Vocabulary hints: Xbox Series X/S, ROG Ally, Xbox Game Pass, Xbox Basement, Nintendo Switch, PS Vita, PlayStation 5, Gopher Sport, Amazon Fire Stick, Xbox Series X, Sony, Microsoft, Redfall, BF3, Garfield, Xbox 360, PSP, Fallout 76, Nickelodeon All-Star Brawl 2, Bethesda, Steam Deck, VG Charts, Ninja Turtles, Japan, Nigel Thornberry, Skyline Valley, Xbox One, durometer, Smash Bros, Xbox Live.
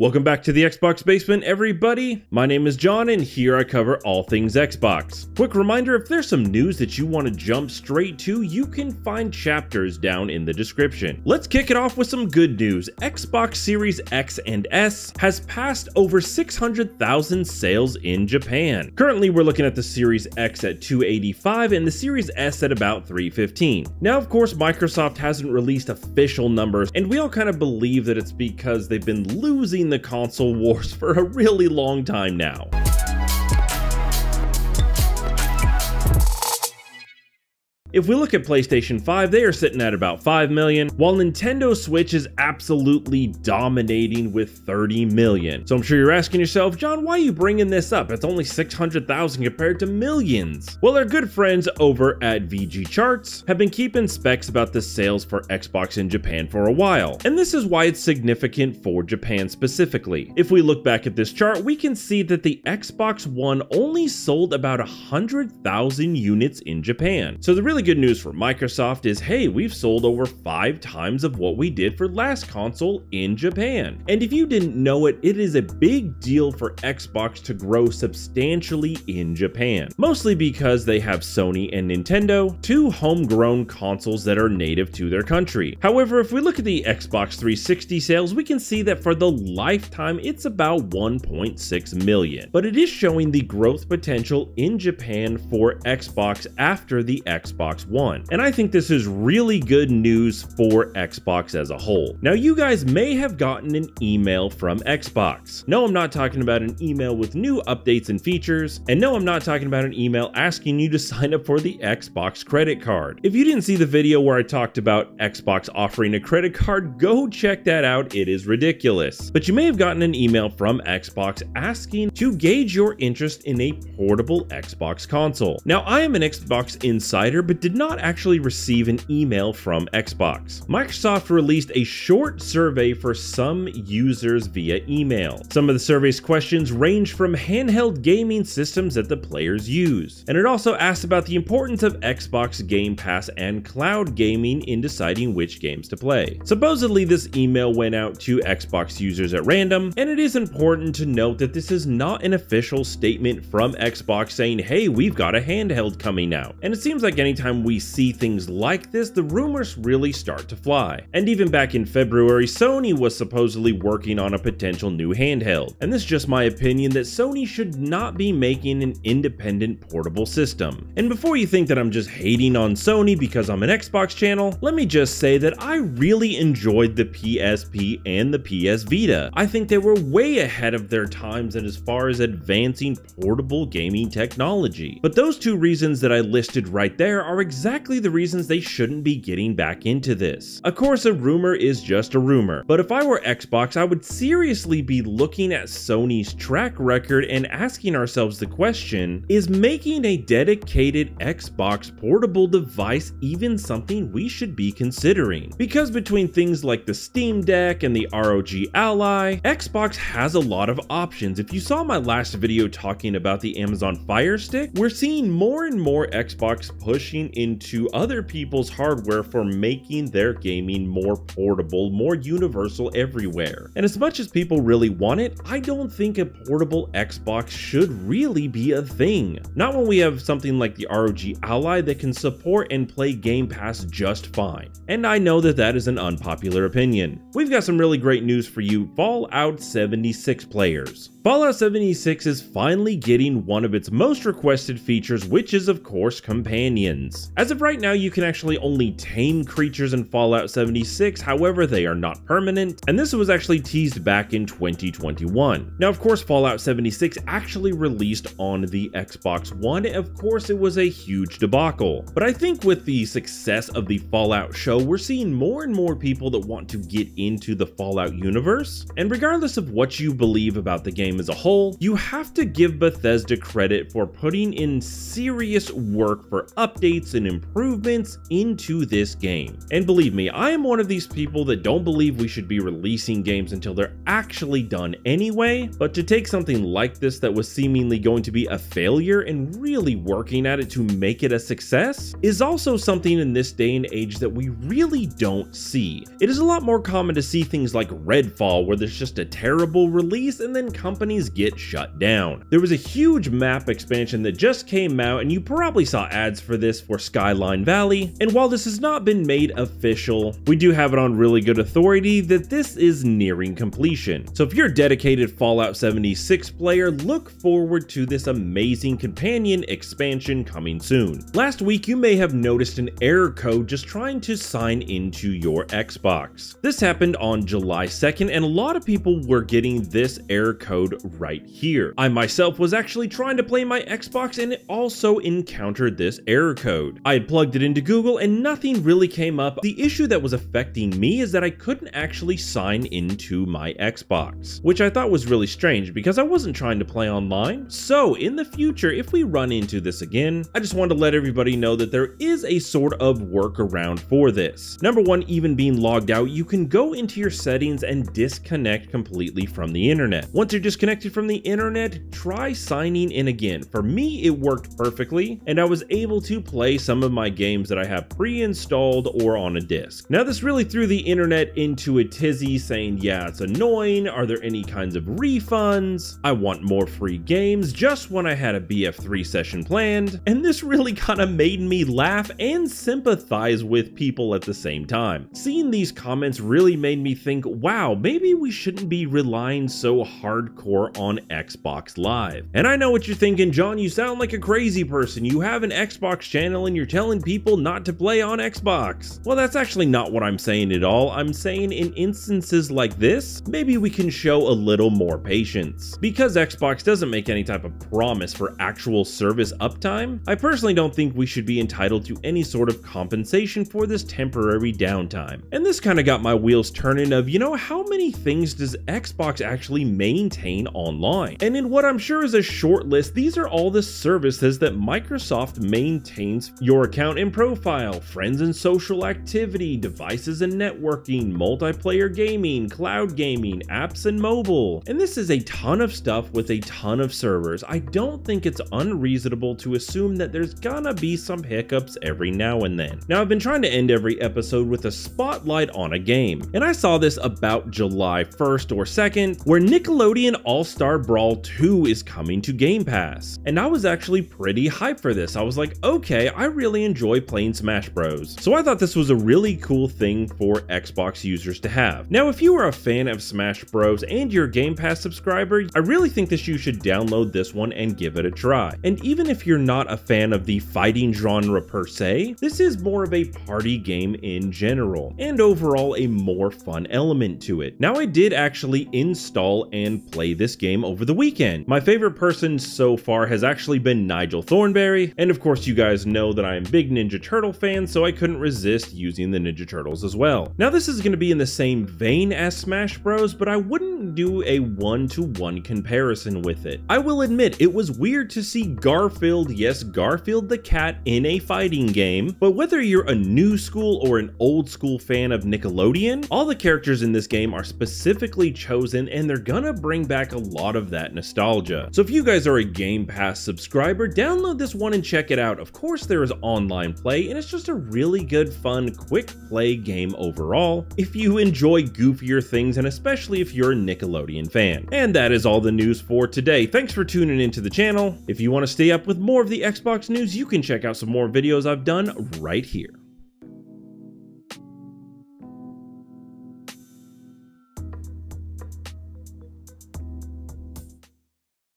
Welcome back to the Xbox Basement, everybody. My name is John, and here I cover all things Xbox. Quick reminder, if there's some news that you want to jump straight to, you can find chapters down in the description. Let's kick it off with some good news. Xbox Series X and S has passed over 600,000 sales in Japan. Currently, we're looking at the Series X at 285 and the Series S at about 315. Now, of course, Microsoft hasn't released official numbers, and we all kind of believe that it's because they've been losing the console wars for a really long time now. If we look at PlayStation 5, they are sitting at about 5 million, while Nintendo Switch is absolutely dominating with 30 million. So I'm sure you're asking yourself, John, why are you bringing this up? It's only 600,000 compared to millions. Well, our good friends over at VG Charts have been keeping specs about the sales for Xbox in Japan for a while. And this is why it's significant for Japan specifically. If we look back at this chart, we can see that the Xbox One only sold about 100,000 units in Japan. So the really good news for Microsoft is, hey, we've sold over 5 times of what we did for last console in Japan. And if you didn't know it, it is a big deal for Xbox to grow substantially in Japan, mostly because they have Sony and Nintendo, 2 homegrown consoles that are native to their country. However, if we look at the Xbox 360 sales, we can see that for the lifetime, it's about 1.6 million. But it is showing the growth potential in Japan for Xbox after the Xbox One. And I think this is really good news for Xbox as a whole. Now, you guys may have gotten an email from Xbox. No, I'm not talking about an email with new updates and features. And no, I'm not talking about an email asking you to sign up for the Xbox credit card. If you didn't see the video where I talked about Xbox offering a credit card, go check that out. It is ridiculous. But you may have gotten an email from Xbox asking to gauge your interest in a portable Xbox console. Now, I am an Xbox insider, but did not actually receive an email from Xbox. Microsoft released a short survey for some users via email. Some of the survey's questions range from handheld gaming systems that the players use. And it also asked about the importance of Xbox Game Pass and cloud gaming in deciding which games to play. Supposedly, this email went out to Xbox users at random, and it is important to note that this is not an official statement from Xbox saying, hey, we've got a handheld coming out. And it seems like any time we see things like this, the rumors really start to fly. And even back in February, Sony was supposedly working on a potential new handheld. And this is just my opinion that Sony should not be making an independent portable system. And before you think that I'm just hating on Sony because I'm an Xbox channel, let me just say that I really enjoyed the PSP and the PS Vita. I think they were way ahead of their times and as far as advancing portable gaming technology. But those 2 reasons that I listed right there are exactly the reasons they shouldn't be getting back into this. Of course, a rumor is just a rumor, but if I were Xbox, I would seriously be looking at Sony's track record and asking ourselves the question, is making a dedicated Xbox portable device even something we should be considering? Because between things like the Steam Deck and the ROG Ally, Xbox has a lot of options. If you saw my last video talking about the Amazon Fire Stick, we're seeing more and more Xbox push into other people's hardware for making their gaming more portable, more universal everywhere. And as much as people really want it, I don't think a portable Xbox should really be a thing. Not when we have something like the ROG Ally that can support and play Game Pass just fine. And I know that that is an unpopular opinion. We've got some really great news for you Fallout 76 players. Fallout 76 is finally getting one of its most requested features, which is of course companions. As of right now, you can actually only tame creatures in Fallout 76, however they are not permanent, and this was actually teased back in 2021. Now of course Fallout 76 actually released on the Xbox One, of course it was a huge debacle. But I think with the success of the Fallout show, we're seeing more and more people that want to get into the Fallout universe, and regardless of what you believe about the game as a whole, you have to give Bethesda credit for putting in serious work for updates updates and improvements into this game. And believe me, I am one of these people that don't believe we should be releasing games until they're actually done anyway, but to take something like this that was seemingly going to be a failure and really working at it to make it a success is also something in this day and age that we really don't see. It is a lot more common to see things like Redfall, where there's just a terrible release and then companies get shut down. There was a huge map expansion that just came out, and you probably saw ads for this for Skyline Valley, and while this has not been made official, we do have it on really good authority that this is nearing completion. So if you're a dedicated Fallout 76 player, look forward to this amazing companion expansion coming soon. Last week, you may have noticed an error code just trying to sign into your Xbox. This happened on July 2nd, and a lot of people were getting this error code right here. I myself was actually trying to play my Xbox, and it also encountered this error code. I had plugged it into Google and nothing really came up. The issue that was affecting me is that I couldn't actually sign into my Xbox, which I thought was really strange because I wasn't trying to play online. So in the future, if we run into this again, I just wanted to let everybody know that there is a sort of workaround for this. Number one, even being logged out, you can go into your settings and disconnect completely from the internet. Once you're disconnected from the internet, try signing in again. For me, it worked perfectly, and I was able to play some of my games that I have pre-installed or on a disc. Now, this really threw the internet into a tizzy, saying, yeah, it's annoying. Are there any kinds of refunds? I want more free games just when I had a BF3 session planned. And this really kind of made me laugh and sympathize with people at the same time. Seeing these comments really made me think, wow, maybe we shouldn't be relying so hardcore on Xbox Live. And I know what you're thinking, John, you sound like a crazy person. You have an Xbox channel and you're telling people not to play on Xbox. Well, that's actually not what I'm saying at all. I'm saying in instances like this, maybe we can show a little more patience. Because Xbox doesn't make any type of promise for actual service uptime, I personally don't think we should be entitled to any sort of compensation for this temporary downtime. And this kind of got my wheels turning of, you know, how many things does Xbox actually maintain online? And in what I'm sure is a short list, these are all the services that Microsoft maintains: your account and profile, friends and social activity, devices and networking, multiplayer gaming, cloud gaming, apps and mobile. And this is a ton of stuff with a ton of servers. I don't think it's unreasonable to assume that there's gonna be some hiccups every now and then. Now, I've been trying to end every episode with a spotlight on a game, and I saw this about July 1st or 2nd, where Nickelodeon All-Star Brawl 2 is coming to Game Pass. And I was actually pretty hyped for this. I was like, okay, I really enjoy playing Smash Bros. So I thought this was a really cool thing for Xbox users to have. Now, if you are a fan of Smash Bros and you're a Game Pass subscriber, I really think that you should download this one and give it a try. And even if you're not a fan of the fighting genre per se, this is more of a party game in general, and overall a more fun element to it. Now, I did actually install and play this game over the weekend. My favorite person so far has actually been Nigel Thornberry, and of course you guys know that I am a big Ninja Turtle fan, so I couldn't resist using the Ninja Turtles as well. Now, this is going to be in the same vein as Smash Bros, but I wouldn't do a one-to-one comparison with it. I will admit, it was weird to see Garfield, yes, Garfield the cat, in a fighting game, but whether you're a new school or an old school fan of Nickelodeon, all the characters in this game are specifically chosen, and they're gonna bring back a lot of that nostalgia. So if you guys are a Game Pass subscriber, download this one and check it out. Of course, there is online play, and it's just a really good, fun, quick play game overall if you enjoy goofier things, and especially if you're a Nickelodeon fan. And that is all the news for today. Thanks for tuning into the channel. If you want to stay up with more of the Xbox news, you can check out some more videos I've done right here.